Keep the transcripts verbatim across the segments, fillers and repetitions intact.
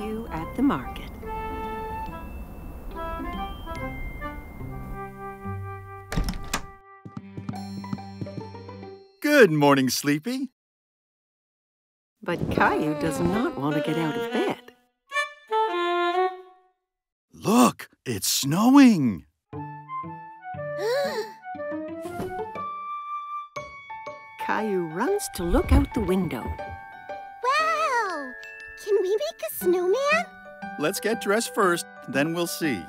Caillou at the market. Good morning, Sleepy. But Caillou does not want to get out of bed. Look, it's snowing. Caillou runs to look out the window. Wow! Can we make a snowman? Let's get dressed first, then we'll see.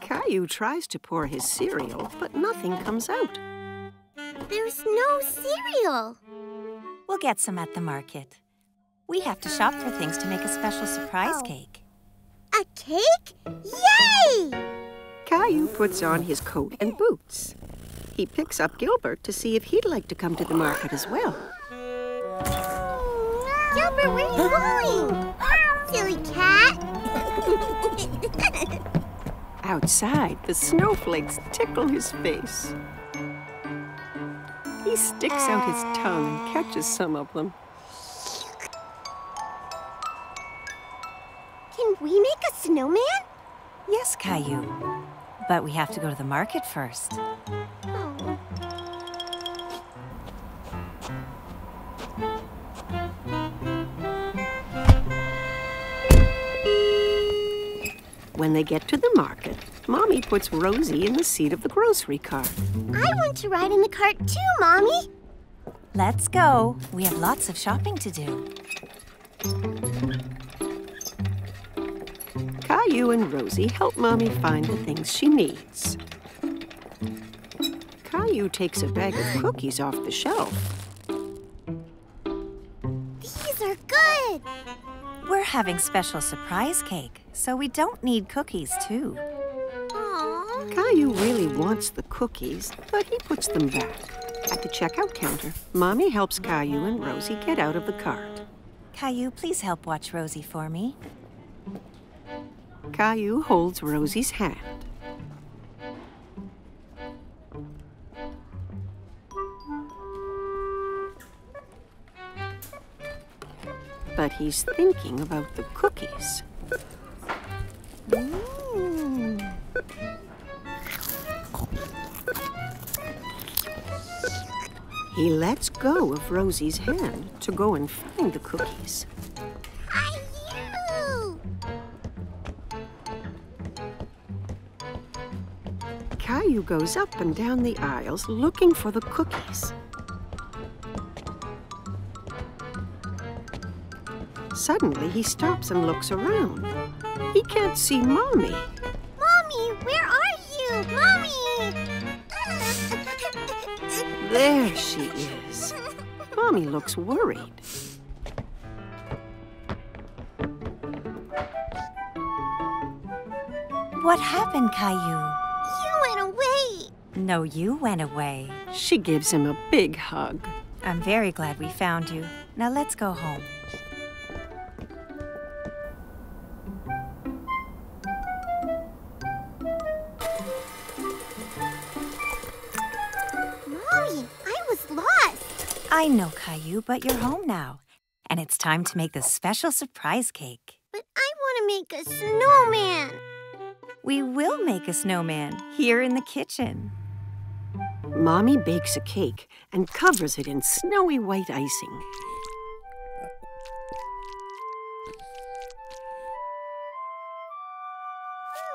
Caillou tries to pour his cereal, but nothing comes out. There's no cereal! We'll get some at the market. We have to shop for things to make a special surprise oh. cake. A cake? Yay! Caillou puts on his coat and boots. He picks up Gilbert to see if he'd like to come to the market as well. Gilbert, where are you going? Silly cat! Outside, the snowflakes tickle his face. He sticks out his tongue and catches some of them. Can we make a snowman? Yes, Caillou. But we have to go to the market first. Oh. When they get to the market, Mommy puts Rosie in the seat of the grocery cart. I want to ride in the cart too, Mommy. Let's go. We have lots of shopping to do. Caillou and Rosie help Mommy find the things she needs. Caillou takes a bag of cookies off the shelf. These are good! We're having special surprise cake, so we don't need cookies, too. Aww. Caillou really wants the cookies, but he puts them back. At the checkout counter, Mommy helps Caillou and Rosie get out of the cart. Caillou, please help watch Rosie for me. Caillou holds Rosie's hand. But he's thinking about the cookies. Mm. He lets go of Rosie's hand to go and find the cookies. Caillou! Caillou goes up and down the aisles looking for the cookies. Suddenly, he stops and looks around. He can't see Mommy. Mommy, where are you? Mommy! There she is. Mommy looks worried. What happened, Caillou? You went away. No, you went away. She gives him a big hug. I'm very glad we found you. Now let's go home. I know, Caillou, but you're home now. And it's time to make this special surprise cake. But I want to make a snowman. We will make a snowman here in the kitchen. Mommy bakes a cake and covers it in snowy white icing.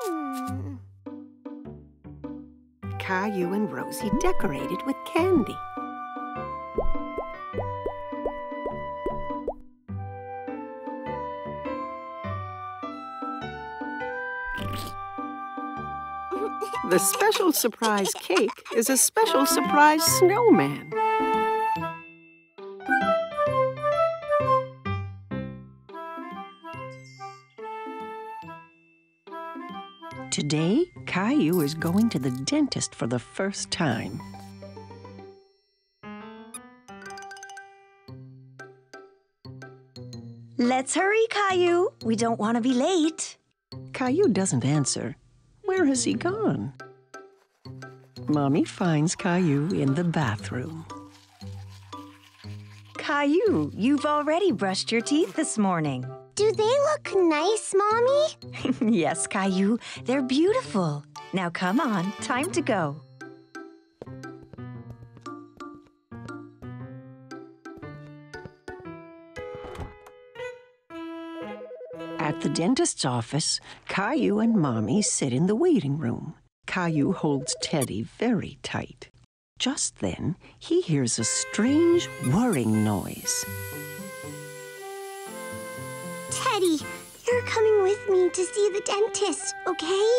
Hmm. Caillou and Rosie decorate it with candy. The special surprise cake is a special surprise snowman. Today, Caillou is going to the dentist for the first time. Let's hurry, Caillou. We don't want to be late. Caillou doesn't answer. Where has he gone? Mommy finds Caillou in the bathroom. Caillou, you've already brushed your teeth this morning. Do they look nice, Mommy? Yes, Caillou, they're beautiful. Now come on, time to go. At the dentist's office, Caillou and Mommy sit in the waiting room. Caillou holds Teddy very tight. Just then, he hears a strange whirring noise. Teddy, you're coming with me to see the dentist, okay?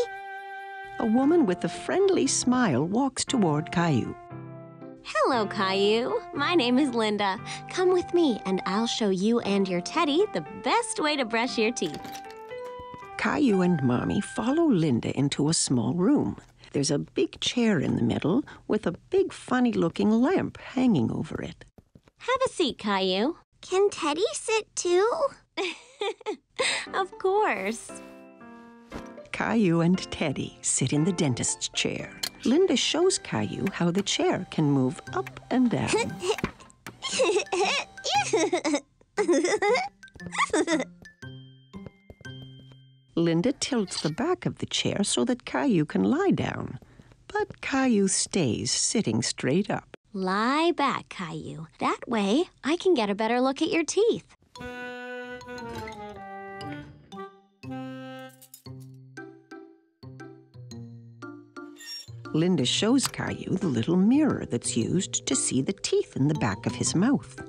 A woman with a friendly smile walks toward Caillou. Hello, Caillou. My name is Linda. Come with me, and I'll show you and your Teddy the best way to brush your teeth. Caillou and Mommy follow Linda into a small room. There's a big chair in the middle with a big funny-looking lamp hanging over it. Have a seat, Caillou. Can Teddy sit too? Of course. Caillou and Teddy sit in the dentist's chair. Linda shows Caillou how the chair can move up and down. Linda tilts the back of the chair so that Caillou can lie down. But Caillou stays sitting straight up. Lie back, Caillou. That way, I can get a better look at your teeth. Linda shows Caillou the little mirror that's used to see the teeth in the back of his mouth.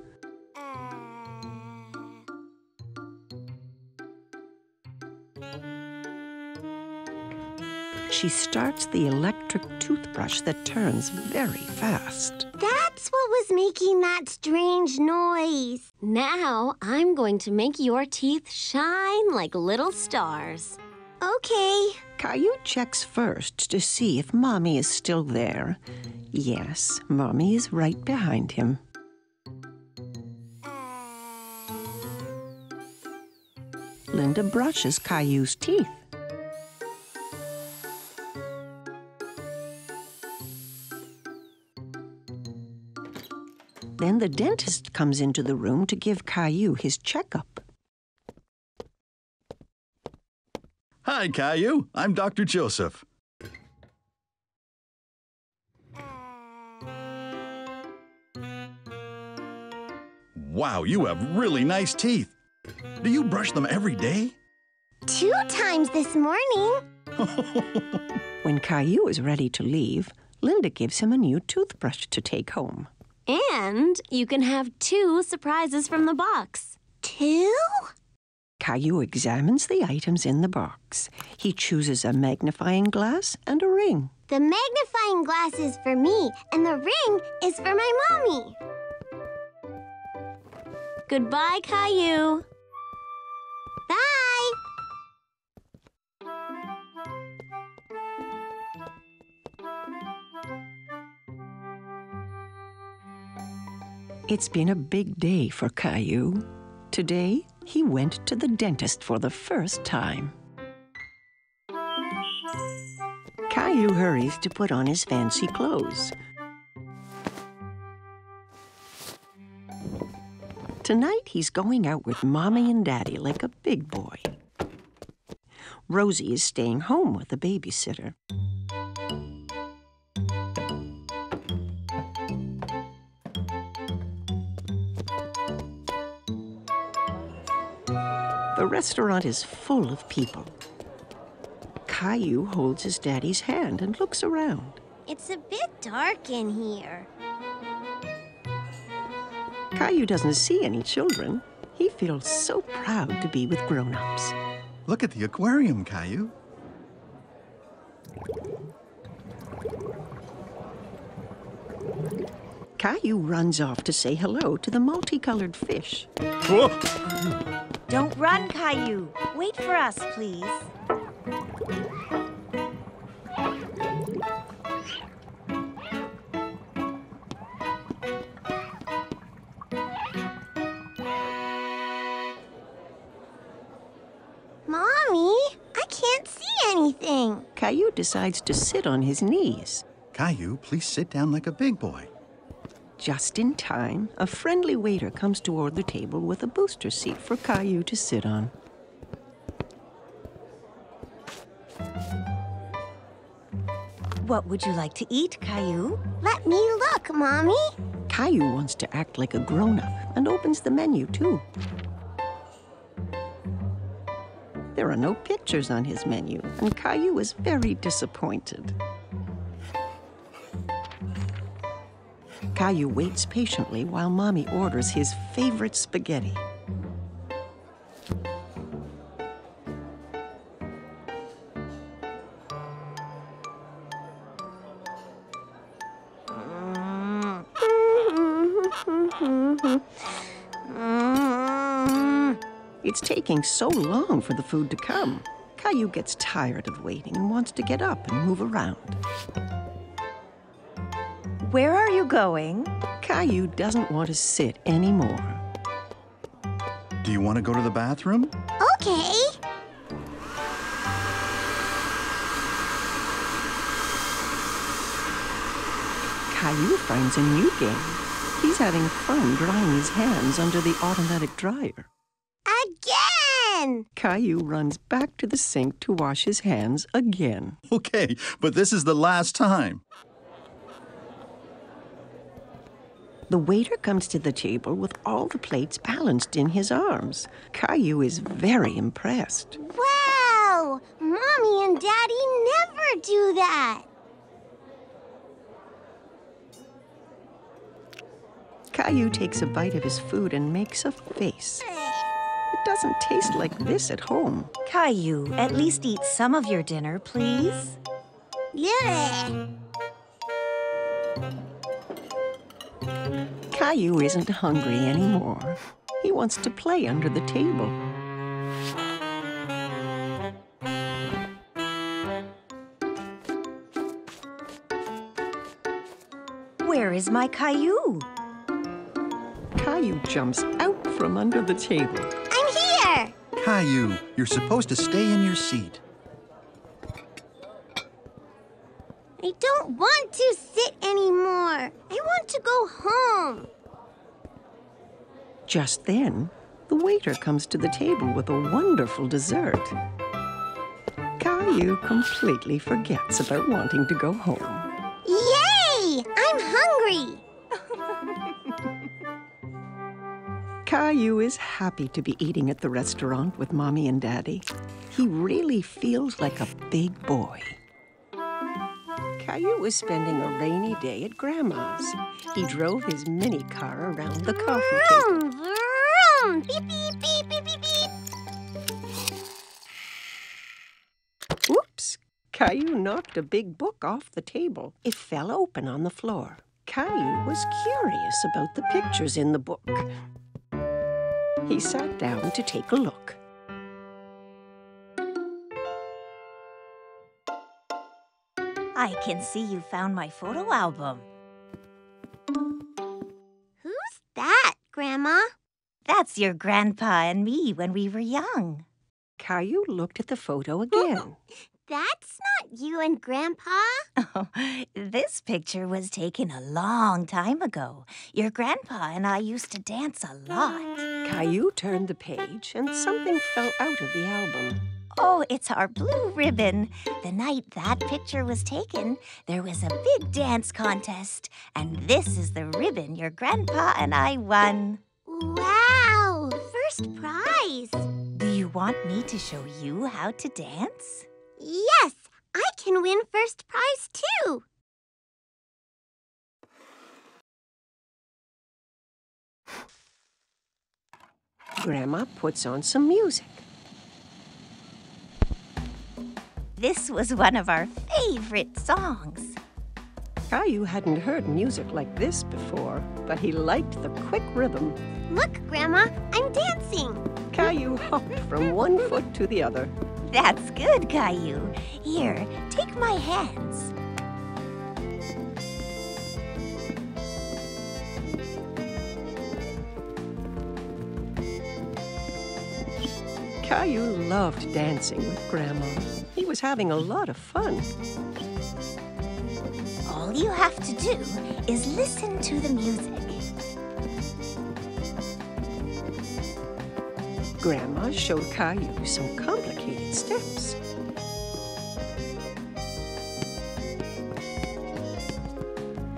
She starts the electric toothbrush that turns very fast. That's what was making that strange noise. Now I'm going to make your teeth shine like little stars. Okay. Caillou checks first to see if Mommy is still there. Yes, Mommy is right behind him. Linda brushes Caillou's teeth. Then the dentist comes into the room to give Caillou his checkup. Hi, Caillou. I'm Doctor Joseph. Wow, you have really nice teeth. Do you brush them every day? Two times this morning. When Caillou is ready to leave, Linda gives him a new toothbrush to take home. And you can have two surprises from the box. Two? Caillou examines the items in the box. He chooses a magnifying glass and a ring. The magnifying glass is for me, and the ring is for my mommy. Goodbye, Caillou. Bye. It's been a big day for Caillou. Today, he went to the dentist for the first time. Caillou hurries to put on his fancy clothes. Tonight, he's going out with Mommy and Daddy like a big boy. Rosie is staying home with a babysitter. The restaurant is full of people. Caillou holds his daddy's hand and looks around. It's a bit dark in here. Caillou doesn't see any children. He feels so proud to be with grown-ups. Look at the aquarium, Caillou. Caillou runs off to say hello to the multicolored fish. Whoa. Don't run, Caillou. Wait for us, please. Mommy, I anything. Caillou decides to sit on his knees. Caillou, please sit down like a big boy. Just in time, a friendly waiter comes toward the table with a booster seat for Caillou to sit on. What would you like to eat, Caillou? Let me look, Mommy. Caillou wants to act like a grown-up and opens the menu, too. There are no pictures on his menu, and Caillou is very disappointed. Caillou waits patiently while Mommy orders his favorite spaghetti. It's taking so long for the food to come. Caillou gets tired of waiting and wants to get up and move around. Where are you going? Caillou doesn't want to sit anymore. Do you want to go to the bathroom? Okay. Caillou finds a new game. He's having fun drying his hands under the automatic dryer. Again! Caillou runs back to the sink to wash his hands again. Okay, but this is the last time. The waiter comes to the table with all the plates balanced in his arms. Caillou is very impressed. Wow! Mommy and Daddy never do that! Caillou takes a bite of his food and makes a face. It doesn't taste like this at home. Caillou, at least eat some of your dinner, please. Yeah. Caillou isn't hungry anymore. He wants to play under the table. Where is my Caillou? Caillou jumps out from under the table. I'm here! Caillou, you're supposed to stay in your seat. I don't want to sit anymore. I want to go home. Just then, the waiter comes to the table with a wonderful dessert. Caillou completely forgets about wanting to go home. Yay! I'm hungry! Caillou is happy to be eating at the restaurant with Mommy and Daddy. He really feels like a big boy. Caillou was spending a rainy day at Grandma's. He drove his mini car around the coffee table. Vroom, vroom. Beep, beep, beep, beep, beep, beep. Oops! Caillou knocked a big book off the table. It fell open on the floor. Caillou was curious about the pictures in the book. He sat down to take a look. I can see you found my photo album. Who's that, Grandma? That's your grandpa and me when we were young. Caillou looked at the photo again. That's not you and Grandpa. Oh, this picture was taken a long time ago. Your grandpa and I used to dance a lot. Caillou turned the page and something fell out of the album. Oh, it's our blue ribbon. The night that picture was taken, there was a big dance contest. And this is the ribbon your grandpa and I won. Wow, first prize. Do you want me to show you how to dance? Yes, I can win first prize, too. Grandma puts on some music. This was one of our favorite songs. Caillou hadn't heard music like this before, but he liked the quick rhythm. Look, Grandma, I'm dancing. Caillou hopped from one foot to the other. That's good, Caillou. Here, take my hands. Caillou loved dancing with Grandma. He was having a lot of fun. All you have to do is listen to the music. Grandma showed Caillou some complicated steps.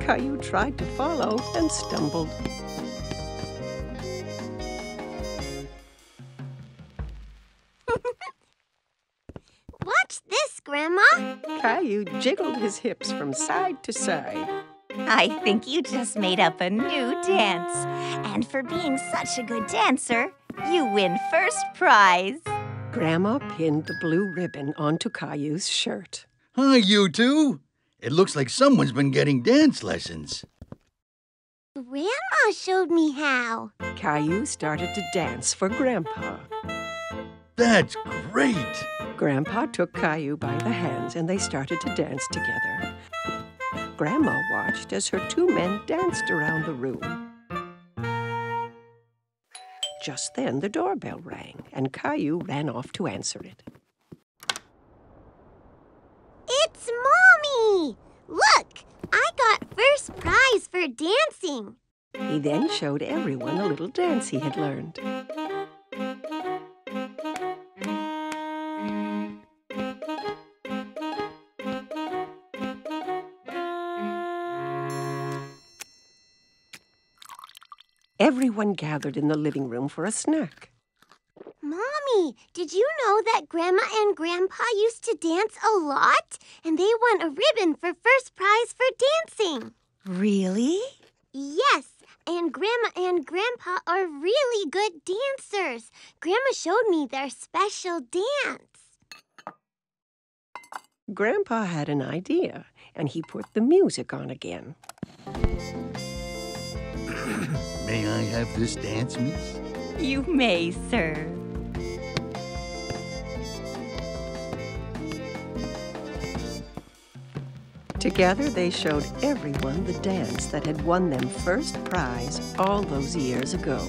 Caillou tried to follow and stumbled. Watch this, Grandma. Caillou jiggled his hips from side to side. I think you just made up a new dance. And for being such a good dancer, you win first prize. Grandma pinned the blue ribbon onto Caillou's shirt. Hi, you two. It looks like someone's been getting dance lessons. Grandma showed me how. Caillou started to dance for Grandpa. That's great! Grandpa took Caillou by the hands and they started to dance together. Grandma watched as her two men danced around the room. Just then the doorbell rang and Caillou ran off to answer it. It's Mommy! Look! I got first prize for dancing! He then showed everyone a little dance he had learned. Everyone gathered in the living room for a snack. Mommy, did you know that Grandma and Grandpa used to dance a lot? And they won a ribbon for first prize for dancing. Really? Yes, and Grandma and Grandpa are really good dancers. Grandma showed me their special dance. Grandpa had an idea, and he put the music on again. May I have this dance, miss? You may, sir. Together, they showed everyone the dance that had won them first prize all those years ago.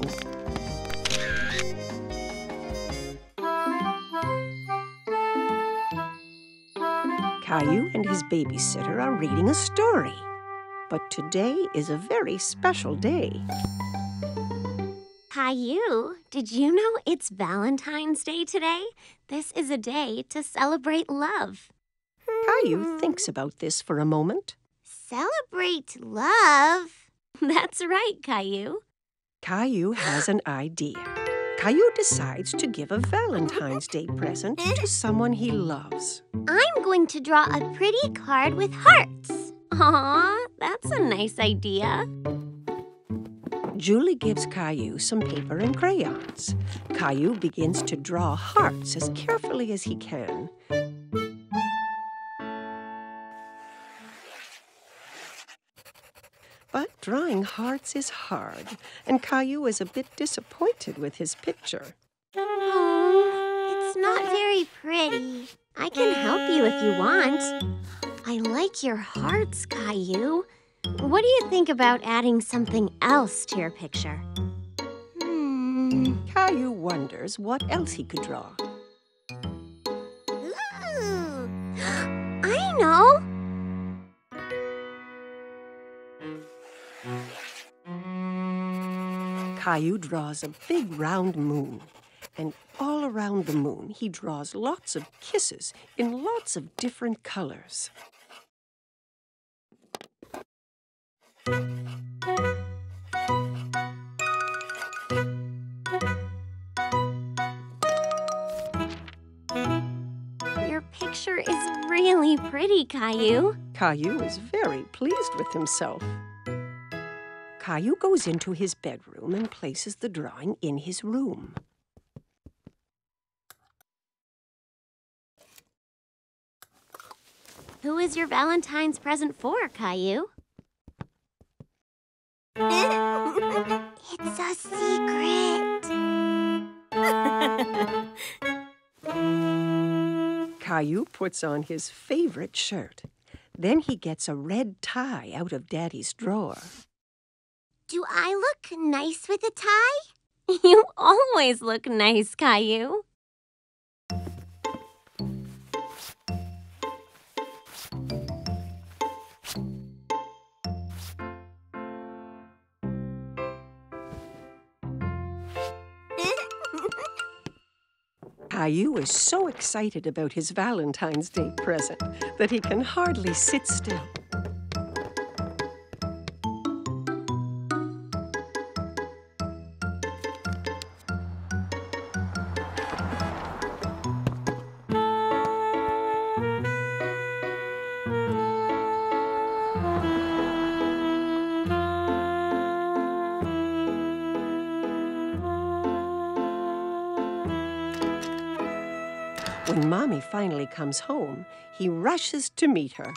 Caillou and his babysitter are reading a story. But today is a very special day. Caillou, did you know it's Valentine's Day today? This is a day to celebrate love. Caillou thinks about this for a moment. Celebrate love? That's right, Caillou. Caillou has an idea. Caillou decides to give a Valentine's Day present to someone he loves. I'm going to draw a pretty card with hearts. Aw, that's a nice idea. Julie gives Caillou some paper and crayons. Caillou begins to draw hearts as carefully as he can. But drawing hearts is hard, and Caillou is a bit disappointed with his picture. Oh, it's not very pretty. I can help you if you want. I like your hearts, Caillou. What do you think about adding something else to your picture? Hmm. Caillou wonders what else he could draw. Ooh. I know! Caillou draws a big round moon, and all around the moon he draws lots of kisses in lots of different colors. Your picture is really pretty, Caillou. Caillou is very pleased with himself. Caillou goes into his bedroom and places the drawing in his room. Who is your Valentine's present for, Caillou? It's a secret. Caillou puts on his favorite shirt. Then he gets a red tie out of Daddy's drawer. Do I look nice with a tie? You always look nice, Caillou. Caillou is so excited about his Valentine's Day present that he can hardly sit still. When Mommy finally comes home, he rushes to meet her.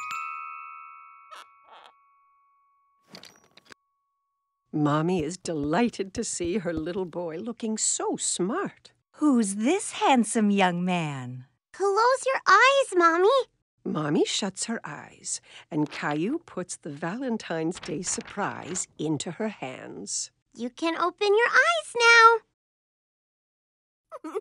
Mommy is delighted to see her little boy looking so smart. Who's this handsome young man? Close your eyes, Mommy. Mommy shuts her eyes, and Caillou puts the Valentine's Day surprise into her hands. You can open your eyes now.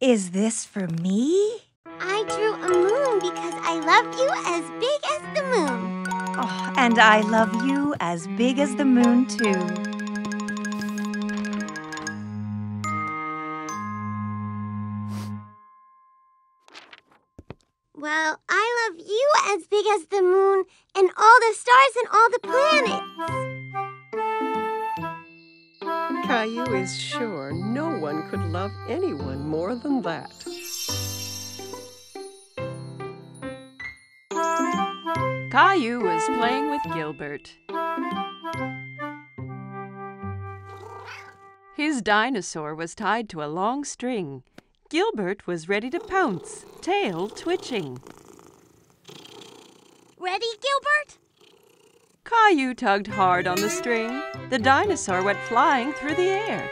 Is this for me? I drew a moon because I love you as big as the moon. Oh, and I love you as big as the moon, too. Well, I love you as big as the moon and all the stars and all the planets. Caillou is sure no one could love anyone more than that. Caillou was playing with Gilbert. His dinosaur was tied to a long string. Gilbert was ready to pounce, tail twitching. Ready, Gilbert? Caillou tugged hard on the string. The dinosaur went flying through the air.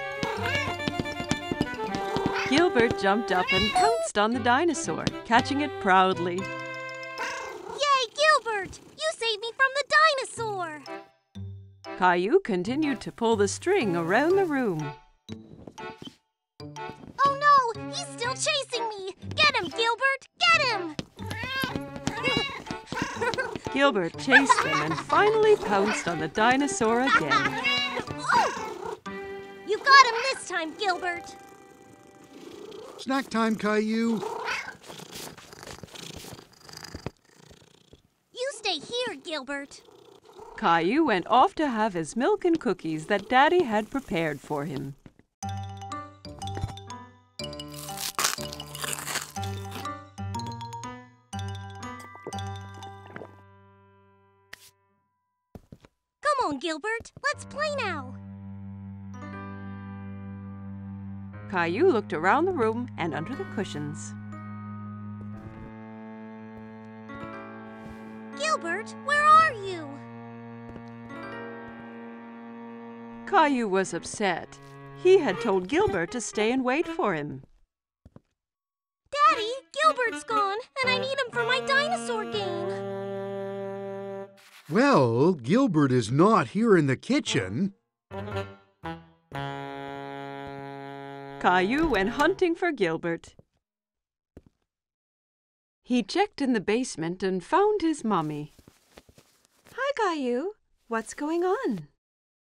Gilbert jumped up and pounced on the dinosaur, catching it proudly. Yay, Gilbert! You saved me from the dinosaur! Caillou continued to pull the string around the room. Oh no! He's still chasing me! Get him, Gilbert! Get him! Gilbert chased him and finally pounced on the dinosaur again. You got him this time, Gilbert. Snack time, Caillou. You stay here, Gilbert. Caillou went off to have his milk and cookies that Daddy had prepared for him. Gilbert, let's play now. Caillou looked around the room and under the cushions. Gilbert, where are you? Caillou was upset. He had told Gilbert to stay and wait for him. Daddy, Gilbert's gone, and I need him for my dinosaur game. Well, Gilbert is not here in the kitchen. Caillou went hunting for Gilbert. He checked in the basement and found his mommy. Hi, Caillou. What's going on?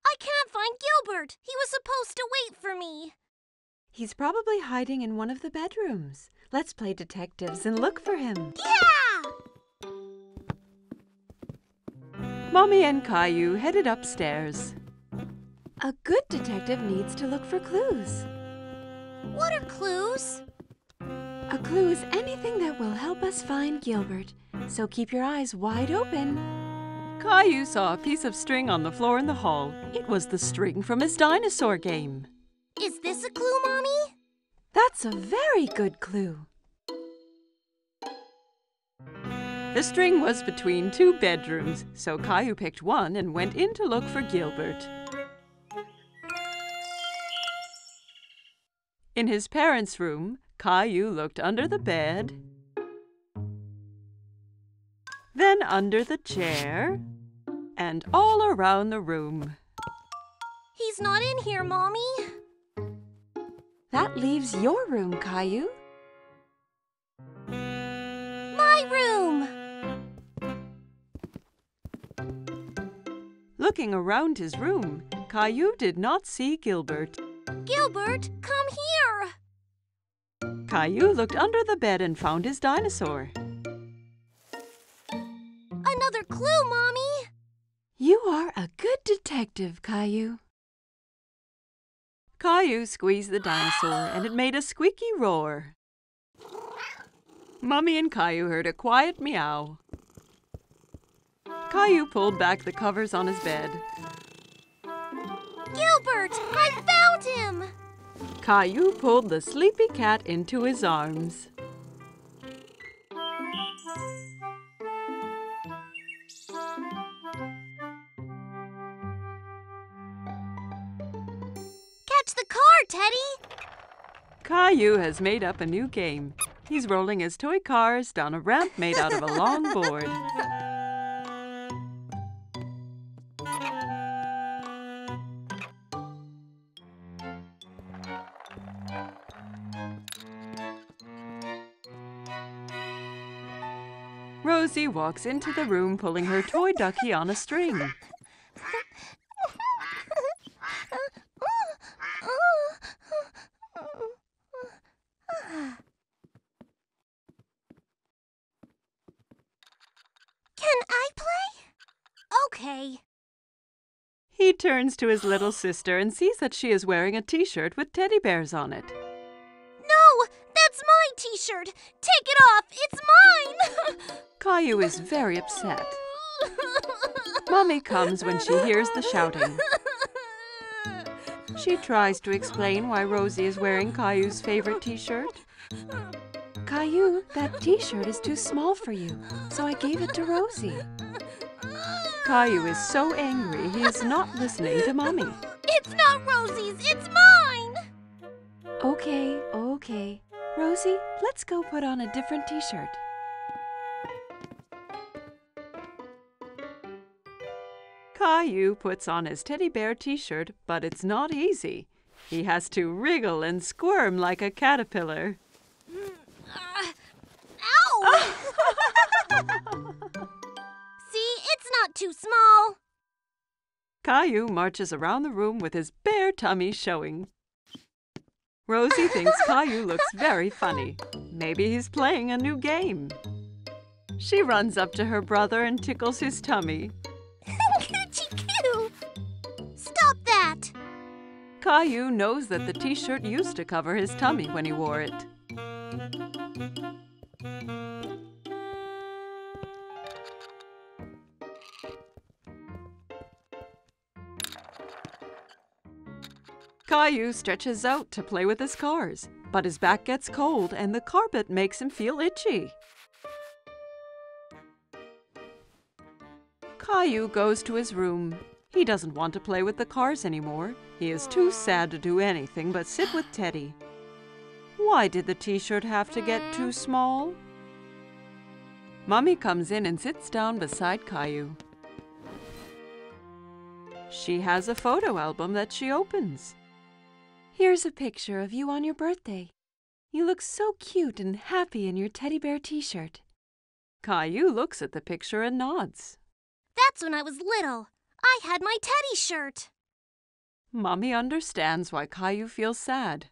I can't find Gilbert. He was supposed to wait for me. He's probably hiding in one of the bedrooms. Let's play detectives and look for him. Yeah! Mommy and Caillou headed upstairs. A good detective needs to look for clues. What are clues? A clue is anything that will help us find Gilbert, so keep your eyes wide open. Caillou saw a piece of string on the floor in the hall. It was the string from his dinosaur game. Is this a clue, Mommy? That's a very good clue. The string was between two bedrooms, so Caillou picked one and went in to look for Gilbert. In his parents' room, Caillou looked under the bed, then under the chair, and all around the room. He's not in here, Mommy. That leaves your room, Caillou. Looking around his room, Caillou did not see Gilbert. Gilbert, come here! Caillou looked under the bed and found his dinosaur. Another clue, Mommy! You are a good detective, Caillou. Caillou squeezed the dinosaur and it made a squeaky roar. Mommy and Caillou heard a quiet meow. Caillou pulled back the covers on his bed. Gilbert! I found him! Caillou pulled the sleepy cat into his arms. Catch the car, Teddy! Caillou has made up a new game. He's rolling his toy cars down a ramp made out of a long board. Rosie walks into the room pulling her toy ducky on a string. He turns to his little sister and sees that she is wearing a t-shirt with teddy bears on it. No! That's my t-shirt! Take it off! It's mine! Caillou is very upset. Mommy comes when she hears the shouting. She tries to explain why Rosie is wearing Caillou's favorite t-shirt. Caillou, that t-shirt is too small for you, so I gave it to Rosie. Caillou is so angry, he is not listening to Mommy. It's not Rosie's, it's mine! Okay, okay. Rosie, let's go put on a different t-shirt. Caillou puts on his teddy bear t-shirt, but it's not easy. He has to wriggle and squirm like a caterpillar. Mm, uh, ow! Oh. Too small. Caillou marches around the room with his bare tummy showing. Rosie thinks Caillou looks very funny. Maybe he's playing a new game. She runs up to her brother and tickles his tummy. Stop that! Caillou knows that the t-shirt used to cover his tummy when he wore it. Caillou stretches out to play with his cars, but his back gets cold and the carpet makes him feel itchy. Caillou goes to his room. He doesn't want to play with the cars anymore. He is too sad to do anything but sit with Teddy. Why did the t-shirt have to get too small? Mommy comes in and sits down beside Caillou. She has a photo album that she opens. Here's a picture of you on your birthday. You look so cute and happy in your teddy bear t-shirt. Caillou looks at the picture and nods. That's when I was little. I had my teddy shirt. Mommy understands why Caillou feels sad.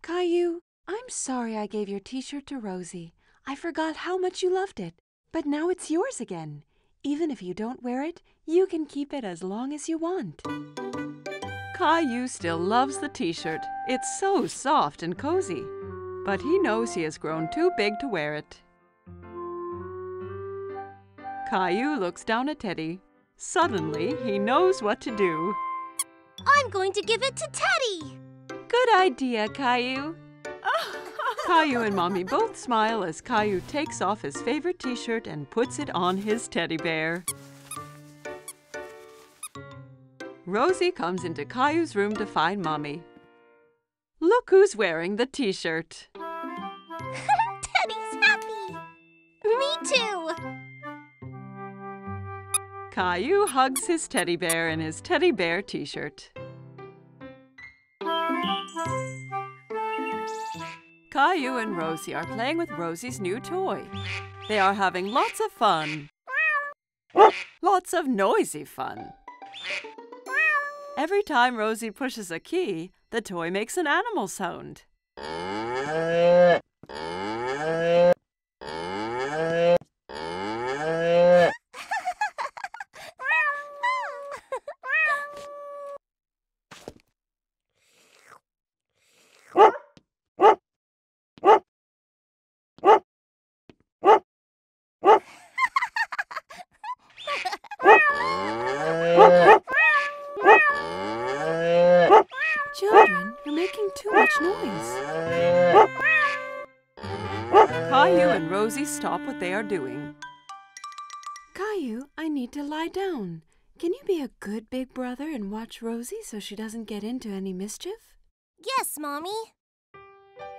Caillou, I'm sorry I gave your t-shirt to Rosie. I forgot how much you loved it, but now it's yours again. Even if you don't wear it, you can keep it as long as you want. Caillou still loves the t-shirt. It's so soft and cozy. But he knows he has grown too big to wear it. Caillou looks down at Teddy. Suddenly, he knows what to do. I'm going to give it to Teddy! Good idea, Caillou. Caillou and Mommy both smile as Caillou takes off his favorite t-shirt and puts it on his teddy bear. Rosie comes into Caillou's room to find Mommy. Look who's wearing the t-shirt. Teddy's happy! Me too! Caillou hugs his teddy bear in his teddy bear t-shirt. Caillou and Rosie are playing with Rosie's new toy. They are having lots of fun. Lots of noisy fun. Every time Rosie pushes a key, the toy makes an animal sound. Children, you're making too much noise. Caillou and Rosie, stop what they are doing. Caillou, I need to lie down. Can you be a good big brother and watch Rosie so she doesn't get into any mischief? Yes, Mommy.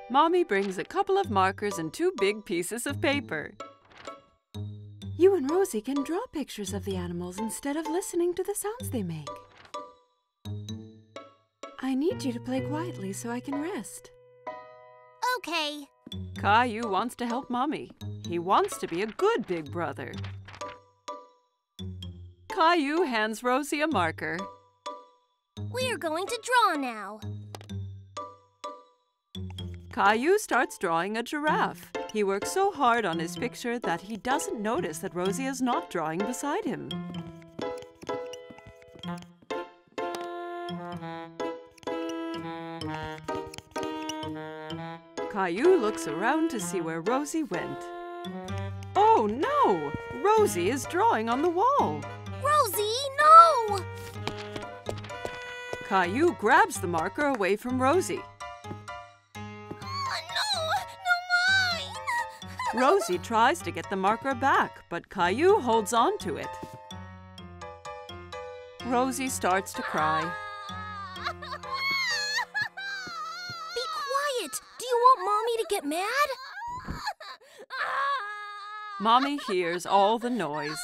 Mommy brings a couple of markers and two big pieces of paper. You and Rosie can draw pictures of the animals instead of listening to the sounds they make. I need you to play quietly so I can rest. Okay. Caillou wants to help Mommy. He wants to be a good big brother. Caillou hands Rosie a marker. We are going to draw now. Caillou starts drawing a giraffe. He works so hard on his picture that he doesn't notice that Rosie is not drawing beside him. Caillou looks around to see where Rosie went. Oh no! Rosie is drawing on the wall! Rosie, no! Caillou grabs the marker away from Rosie. Oh, no! No, mine! Rosie tries to get the marker back, but Caillou holds on to it. Rosie starts to cry. Get mad? Mommy hears all the noise.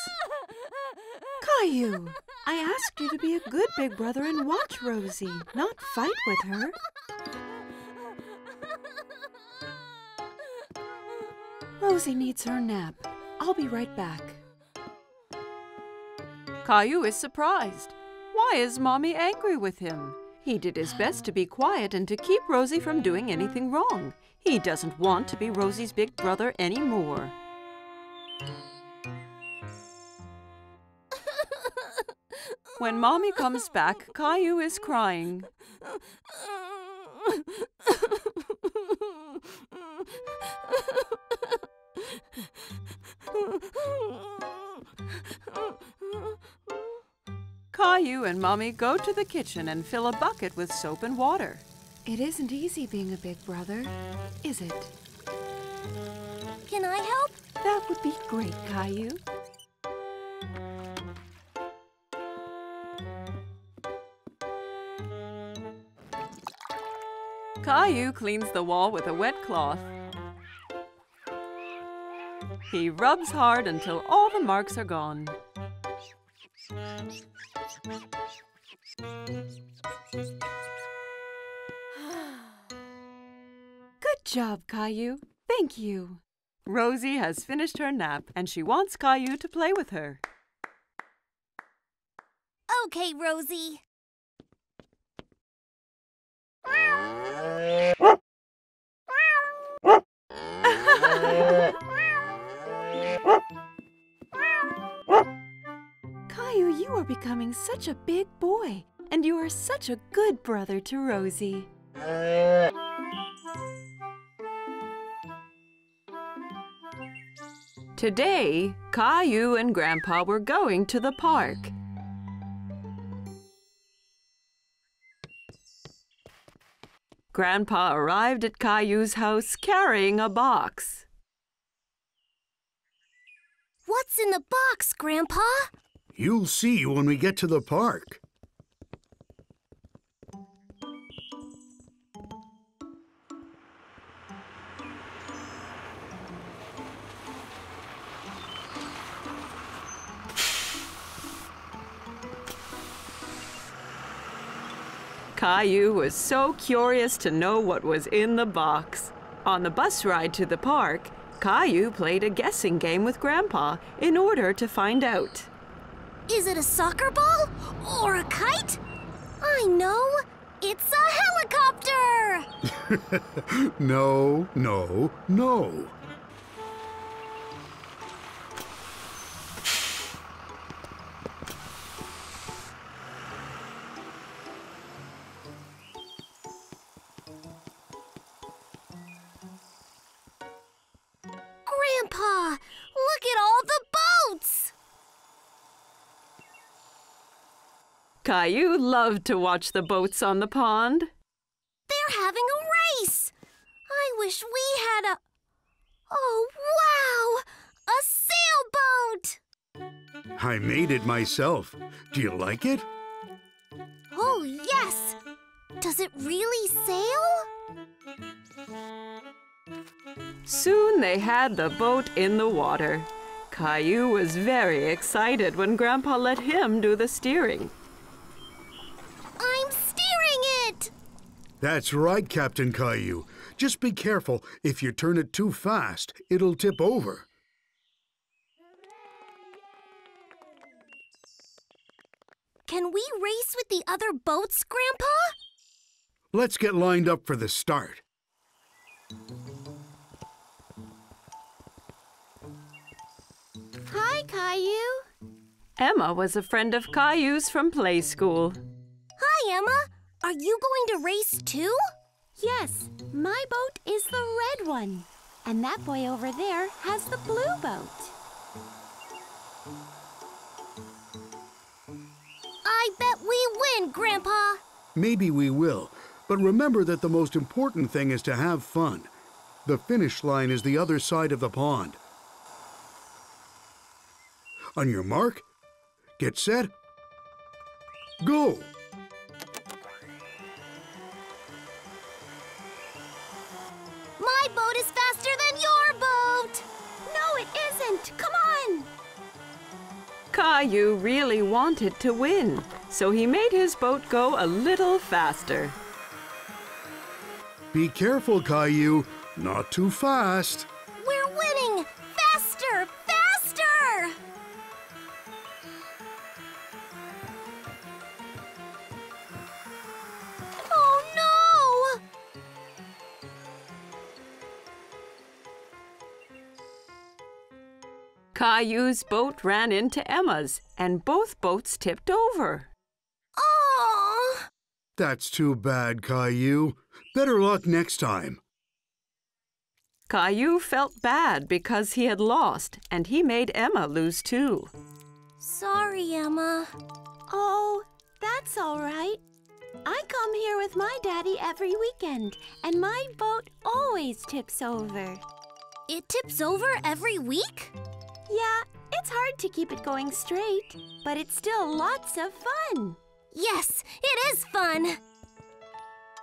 Caillou, I asked you to be a good big brother and watch Rosie, not fight with her. Rosie needs her nap. I'll be right back. Caillou is surprised. Why is Mommy angry with him? He did his best to be quiet and to keep Rosie from doing anything wrong. He doesn't want to be Rosie's big brother anymore. When Mommy comes back, Caillou is crying. Caillou and Mommy go to the kitchen and fill a bucket with soap and water. It isn't easy being a big brother, is it? Can I help? That would be great, Caillou. Caillou cleans the wall with a wet cloth. He rubs hard until all the marks are gone. Good job, Caillou. Thank you. Rosie has finished her nap, and she wants Caillou to play with her. Okay, Rosie. Caillou, you are becoming such a big boy, and you are such a good brother to Rosie. Today, Caillou and Grandpa were going to the park. Grandpa arrived at Caillou's house carrying a box. What's in the box, Grandpa? You'll see when we get to the park. Caillou was so curious to know what was in the box. On the bus ride to the park, Caillou played a guessing game with Grandpa in order to find out. Is it a soccer ball or a kite? I know! It's a helicopter! No, no, no. Grandpa, look at all the boats! Caillou loved to watch the boats on the pond. They're having a race! I wish we had a... Oh, wow! A sailboat! I made it myself. Do you like it? Oh, yes! Does it really sail? Soon they had the boat in the water. Caillou was very excited when Grandpa let him do the steering. I'm steering it! That's right, Captain Caillou. Just be careful. If you turn it too fast, it'll tip over. Can we race with the other boats, Grandpa? Let's get lined up for the start. Hi, Caillou. Emma was a friend of Caillou's from play school. Hi, Emma. Are you going to race too? Yes. My boat is the red one. And that boy over there has the blue boat. I bet we win, Grandpa. Maybe we will. But remember that the most important thing is to have fun. The finish line is the other side of the pond. On your mark, get set, go! My boat is faster than your boat! No, it isn't! Come on! Caillou really wanted to win, so he made his boat go a little faster. Be careful, Caillou. Not too fast. We're winning! Faster! Faster! Caillou's boat ran into Emma's, and both boats tipped over. Oh! That's too bad, Caillou. Better luck next time. Caillou felt bad because he had lost, and he made Emma lose too. Sorry, Emma. Oh, that's all right. I come here with my daddy every weekend, and my boat always tips over. It tips over every week? Yeah, it's hard to keep it going straight, but it's still lots of fun. Yes, it is fun.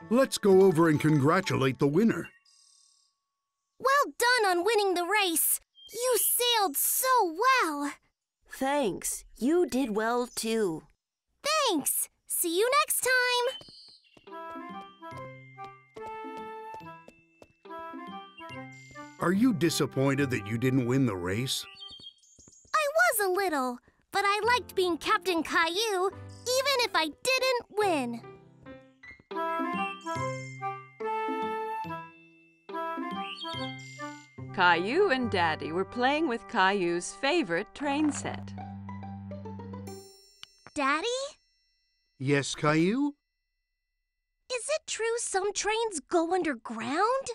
Let's go over and congratulate the winner. Well done on winning the race. You sailed so well. Thanks. You did well, too. Thanks. See you next time. Are you disappointed that you didn't win the race? A little, but I liked being Captain Caillou, even if I didn't win. Caillou and Daddy were playing with Caillou's favorite train set. Daddy? Yes, Caillou? Is it true some trains go underground?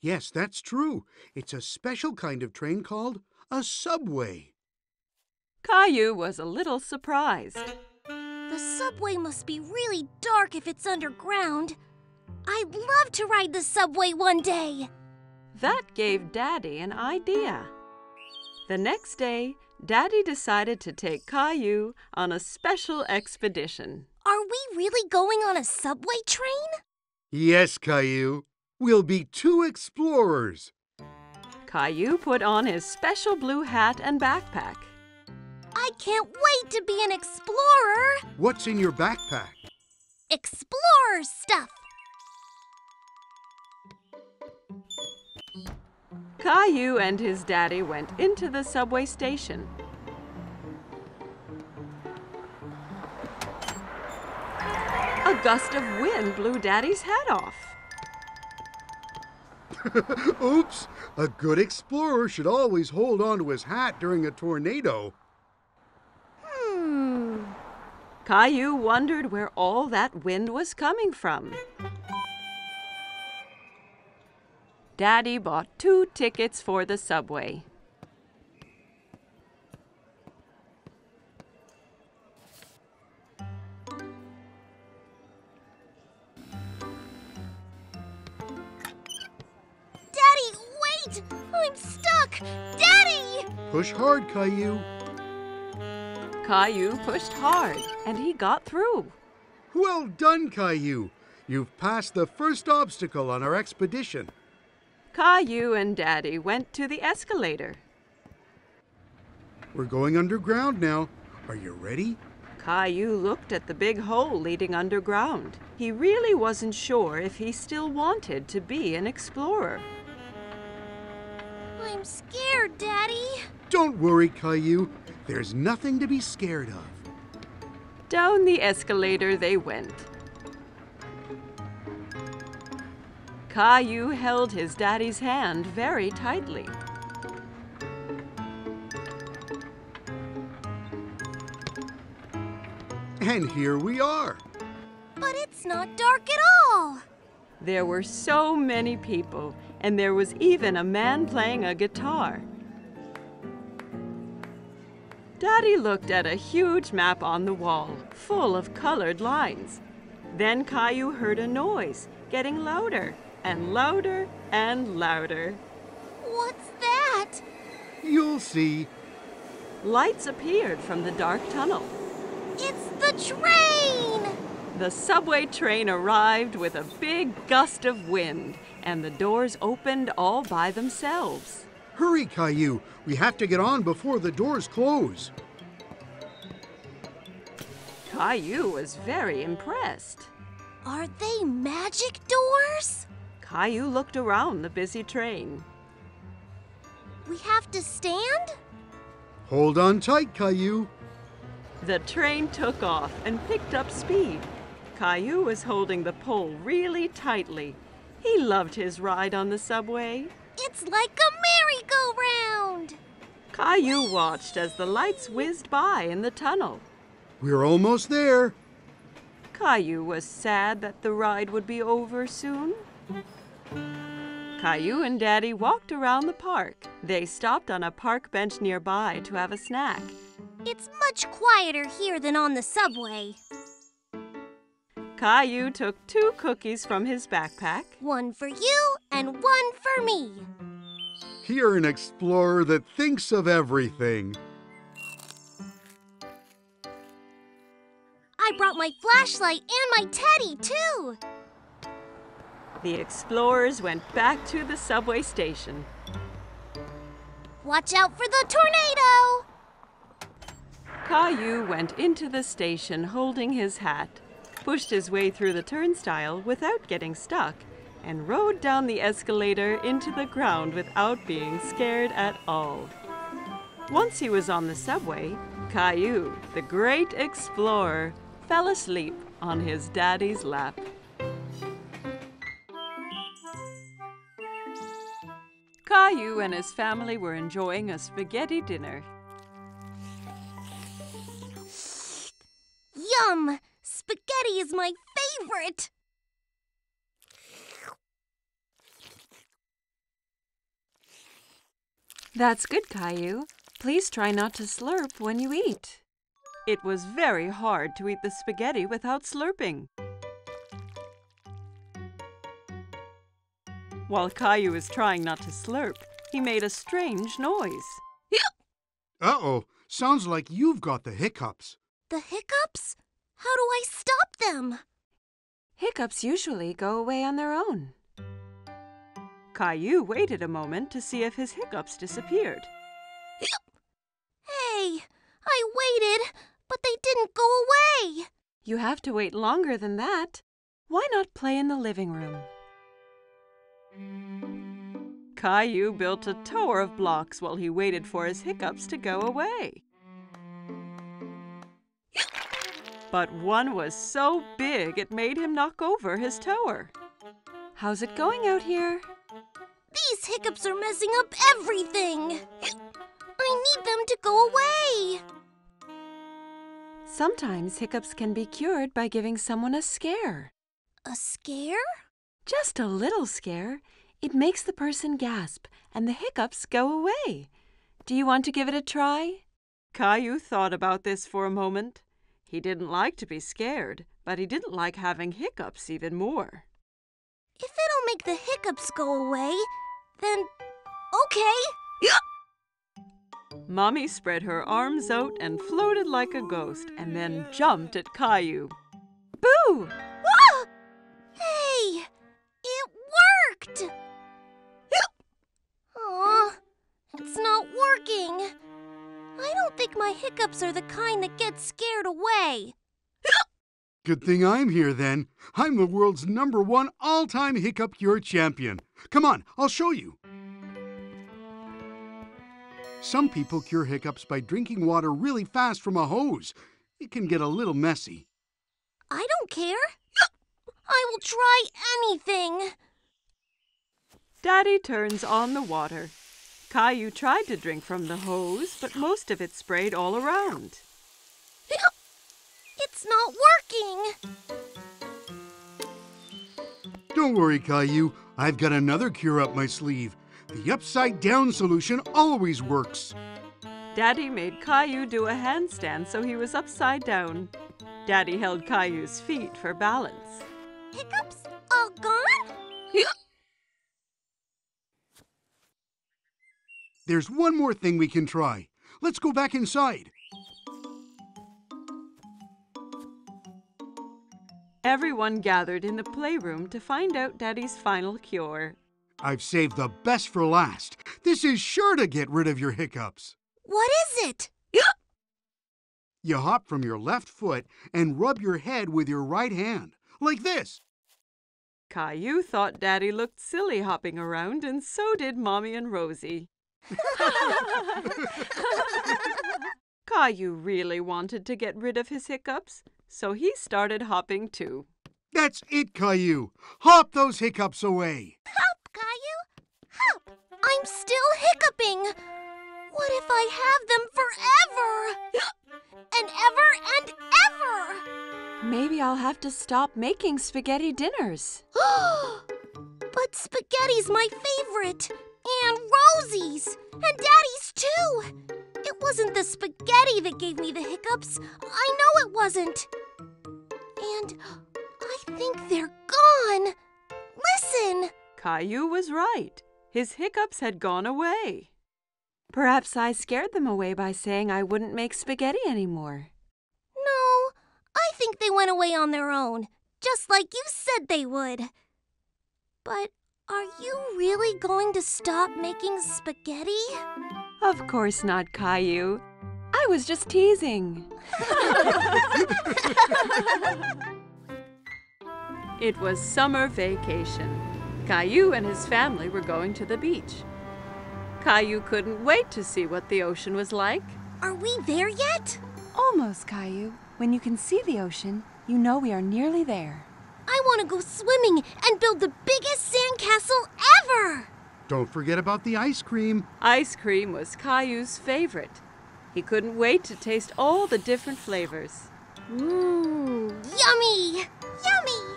Yes, that's true. It's a special kind of train called a subway. Caillou was a little surprised. The subway must be really dark if it's underground. I'd love to ride the subway one day. That gave Daddy an idea. The next day, Daddy decided to take Caillou on a special expedition. Are we really going on a subway train? Yes, Caillou. We'll be two explorers. Caillou put on his special blue hat and backpack. I can't wait to be an explorer! What's in your backpack? Explorer stuff! Caillou and his daddy went into the subway station. A a gust of wind blew Daddy's head off. Oops! A good explorer should always hold on to his hat during a tornado. Hmm. Caillou wondered where all that wind was coming from. Daddy bought two tickets for the subway. I'm stuck! Daddy! Push hard, Caillou. Caillou pushed hard, and he got through. Well done, Caillou. You've passed the first obstacle on our expedition. Caillou and Daddy went to the escalator. We're going underground now. Are you ready? Caillou looked at the big hole leading underground. He really wasn't sure if he still wanted to be an explorer. I'm scared, Daddy. Don't worry, Caillou. There's nothing to be scared of. Down the escalator they went. Caillou held his daddy's hand very tightly. And here we are. But it's not dark at all. There were so many people, and there was even a man playing a guitar. Daddy looked at a huge map on the wall, full of colored lines. Then Caillou heard a noise, getting louder and louder and louder. What's that? You'll see. Lights appeared from the dark tunnel. It's the train! The subway train arrived with a big gust of wind, and the doors opened all by themselves. Hurry, Caillou. We have to get on before the doors close. Caillou was very impressed. Are they magic doors? Caillou looked around the busy train. We have to stand? Hold on tight, Caillou. The train took off and picked up speed. Caillou was holding the pole really tightly. He loved his ride on the subway. It's like a merry-go-round! Caillou watched as the lights whizzed by in the tunnel. We're almost there. Caillou was sad that the ride would be over soon. Caillou and Daddy walked around the park. They stopped on a park bench nearby to have a snack. It's much quieter here than on the subway. Caillou took two cookies from his backpack. One for you and one for me. You're an explorer that thinks of everything. I brought my flashlight and my teddy, too. The explorers went back to the subway station. Watch out for the tornado! Caillou went into the station holding his hat, pushed his way through the turnstile without getting stuck, and rode down the escalator into the ground without being scared at all. Once he was on the subway, Caillou, the great explorer, fell asleep on his daddy's lap. Caillou and his family were enjoying a spaghetti dinner. Yum! Spaghetti is my favorite! That's good, Caillou. Please try not to slurp when you eat. It was very hard to eat the spaghetti without slurping. While Caillou was trying not to slurp, he made a strange noise. Uh-oh! Sounds like you've got the hiccups. The hiccups? How do I stop them? Hiccups usually go away on their own. Caillou waited a moment to see if his hiccups disappeared. Hey, I waited, but they didn't go away. You have to wait longer than that. Why not play in the living room? Caillou built a tower of blocks while he waited for his hiccups to go away. But one was so big it made him knock over his tower. How's it going out here? These hiccups are messing up everything. I need them to go away. Sometimes hiccups can be cured by giving someone a scare. A scare? Just a little scare. It makes the person gasp and the hiccups go away. Do you want to give it a try? Caillou thought about this for a moment. He didn't like to be scared, but he didn't like having hiccups even more. If it'll make the hiccups go away, then okay. Mommy spread her arms out and floated like a ghost and then jumped at Caillou. Boo! Ah! Hey! It worked! Aw, it's not working. I don't think my hiccups are the kind that get scared away. Good thing I'm here, then. I'm the world's number one all-time hiccup cure champion. Come on, I'll show you. Some people cure hiccups by drinking water really fast from a hose. It can get a little messy. I don't care. I will try anything. Daddy turns on the water. Caillou tried to drink from the hose, but most of it sprayed all around. It's not working. Don't worry, Caillou. I've got another cure up my sleeve. The upside-down solution always works. Daddy made Caillou do a handstand so he was upside down. Daddy held Caillou's feet for balance. Hiccups all gone? There's one more thing we can try. Let's go back inside. Everyone gathered in the playroom to find out Daddy's final cure. I've saved the best for last. This is sure to get rid of your hiccups. What is it? You hop from your left foot and rub your head with your right hand, like this. Caillou thought Daddy looked silly hopping around, and so did Mommy and Rosie. Caillou really wanted to get rid of his hiccups, so he started hopping too. That's it, Caillou. Hop those hiccups away. Hop, Caillou. Hop. I'm still hiccuping. What if I have them forever? And ever and ever. Maybe I'll have to stop making spaghetti dinners. But spaghetti's my favorite. And Rosie's. And Daddy's too. It wasn't the spaghetti that gave me the hiccups. I know it wasn't. And I think they're gone. Listen! Caillou was right. His hiccups had gone away. Perhaps I scared them away by saying I wouldn't make spaghetti anymore. No, I think they went away on their own, just like you said they would. But are you really going to stop making spaghetti? Of course not, Caillou. I was just teasing. It was summer vacation. Caillou and his family were going to the beach. Caillou couldn't wait to see what the ocean was like. Are we there yet? Almost, Caillou. When you can see the ocean, you know we are nearly there. I want to go swimming and build the biggest sandcastle ever! Don't forget about the ice cream. Ice cream was Caillou's favorite. He couldn't wait to taste all the different flavors. Mmm, yummy! Yummy!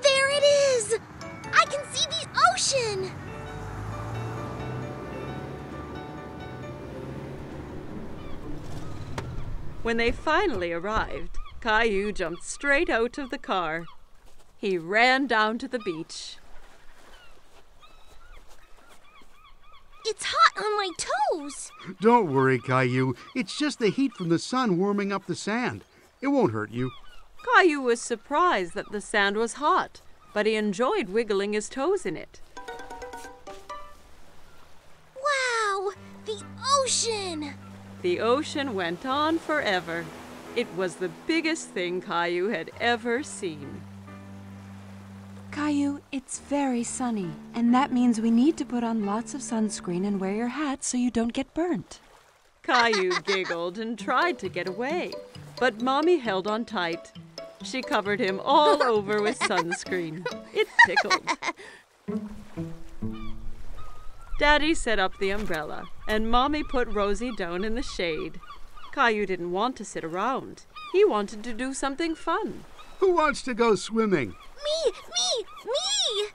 There it is! I can see the ocean! When they finally arrived, Caillou jumped straight out of the car. He ran down to the beach. It's hot on my toes! Don't worry, Caillou. It's just the heat from the sun warming up the sand. It won't hurt you. Caillou was surprised that the sand was hot, but he enjoyed wiggling his toes in it. Wow! The ocean! The ocean went on forever. It was the biggest thing Caillou had ever seen. Caillou, it's very sunny, and that means we need to put on lots of sunscreen and wear your hat so you don't get burnt. Caillou giggled and tried to get away, but Mommy held on tight. She covered him all over with sunscreen. It tickled. Daddy set up the umbrella, and Mommy put Rosie down in the shade. Caillou didn't want to sit around. He wanted to do something fun. Who wants to go swimming? Me! Me! Me!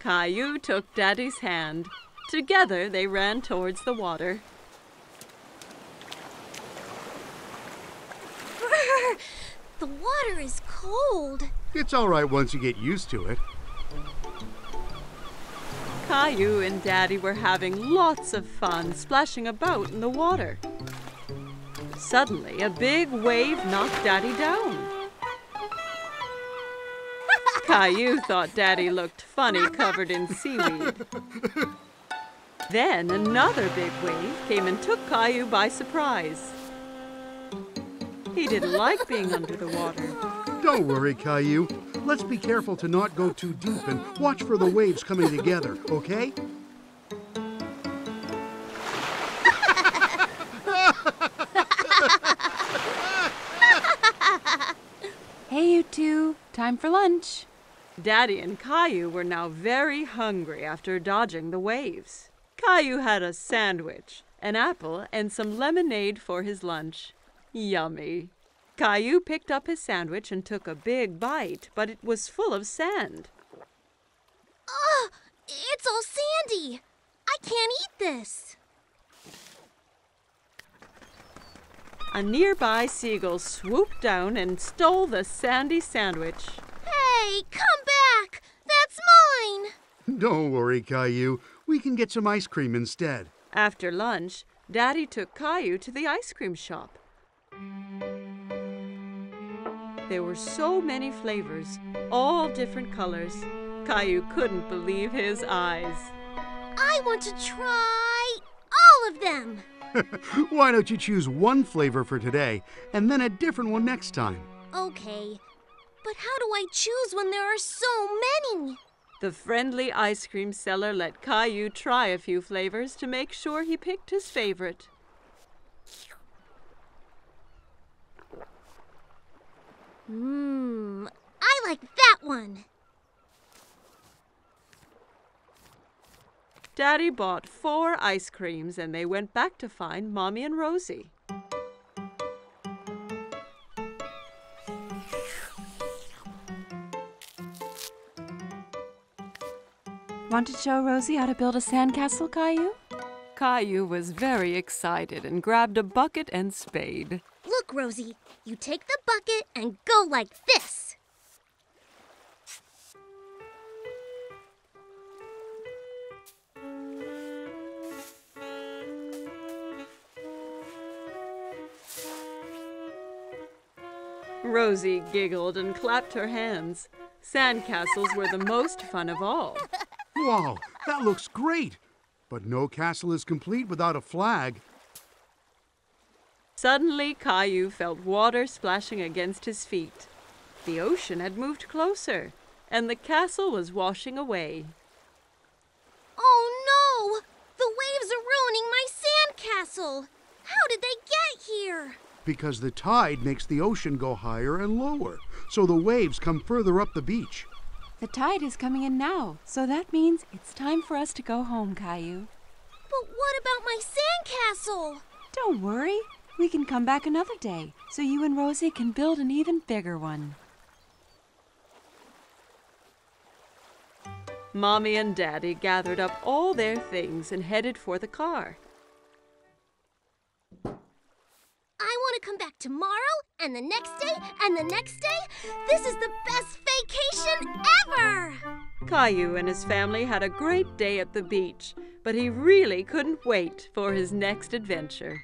Caillou took Daddy's hand. Together they ran towards the water. Brr, the water is cold. It's all right once you get used to it. Caillou and Daddy were having lots of fun splashing about in the water. Suddenly, a big wave knocked Daddy down. Caillou thought Daddy looked funny covered in seaweed. Then another big wave came and took Caillou by surprise. He didn't like being under the water. Don't worry, Caillou. Let's be careful to not go too deep and watch for the waves coming together, okay? Hey, you two. Time for lunch. Daddy and Caillou were now very hungry after dodging the waves. Caillou had a sandwich, an apple, and some lemonade for his lunch. Yummy. Caillou picked up his sandwich and took a big bite, but it was full of sand. Ugh! It's all sandy! I can't eat this! A nearby seagull swooped down and stole the sandy sandwich. Hey, come back! That's mine! Don't worry, Caillou. We can get some ice cream instead. After lunch, Daddy took Caillou to the ice cream shop. There were so many flavors, all different colors. Caillou couldn't believe his eyes. I want to try all of them. Why don't you choose one flavor for today and then a different one next time? Okay, but how do I choose when there are so many? The friendly ice cream seller let Caillou try a few flavors to make sure he picked his favorite. Mmm, I like that one. Daddy bought four ice creams and they went back to find Mommy and Rosie. Want to show Rosie how to build a sandcastle, Caillou? Caillou was very excited and grabbed a bucket and spade. Look, Rosie, you take the bucket and go like this. Rosie giggled and clapped her hands. Sandcastles were the most fun of all. Wow, that looks great! But no castle is complete without a flag. Suddenly, Caillou felt water splashing against his feet. The ocean had moved closer, and the castle was washing away. Oh, no! The waves are ruining my sandcastle! How did they get here? Because the tide makes the ocean go higher and lower, so the waves come further up the beach. The tide is coming in now, so that means it's time for us to go home, Caillou. But what about my sandcastle? Don't worry. We can come back another day, so you and Rosie can build an even bigger one. Mommy and Daddy gathered up all their things and headed for the car. I want to come back tomorrow, and the next day, and the next day. This is the best vacation ever! Caillou and his family had a great day at the beach, but he really couldn't wait for his next adventure.